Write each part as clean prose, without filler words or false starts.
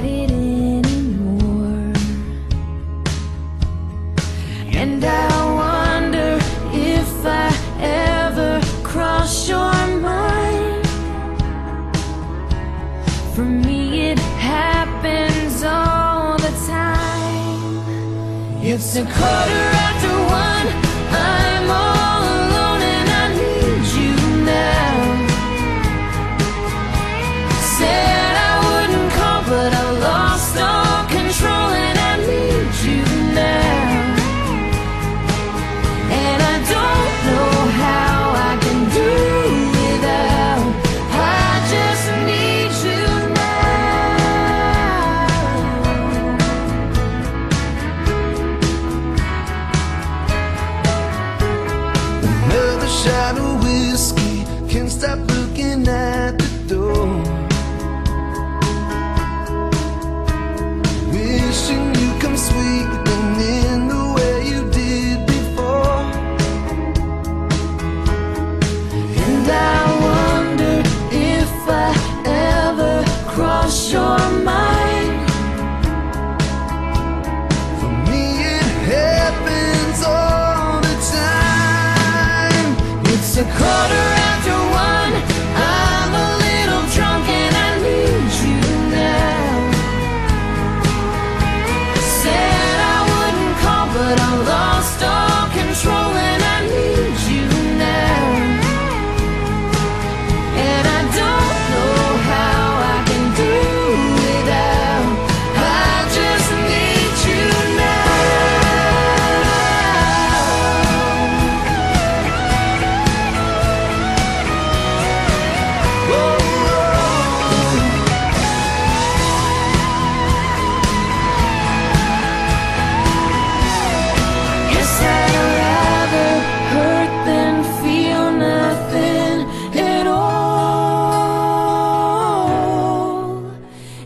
hide it anymore. And I wonder if I ever cross your mind. For me it happens all the time. It's a quarter after one, I'm all alone and I need you now. Say stop looking at the door, wishing you come sweeping in the way you did before. And I wonder if I ever cross your mind. For me it happens all the time. It's a quarter after one.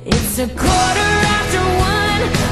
It's a quarter after one.